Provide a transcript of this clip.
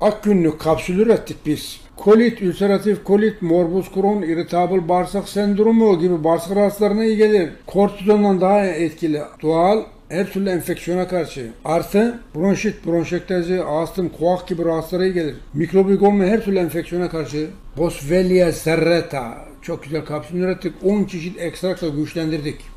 Ak günlük kapsül ürettik biz. Kolit, ülseratif kolit, morbus Crohn, irritable bağırsak sendromu gibi bağırsak rahatsızlarına iyi gelir. Kortizondan daha etkili. Doğal her türlü enfeksiyona karşı. Artı bronşit, bronşektazi, astım, koak gibi rahatsızlara iyi gelir. Mikrobik olmayan her türlü enfeksiyona karşı. Boswellia serrata. Çok güzel kapsül ürettik. 10 çeşit ekstrakla güçlendirdik.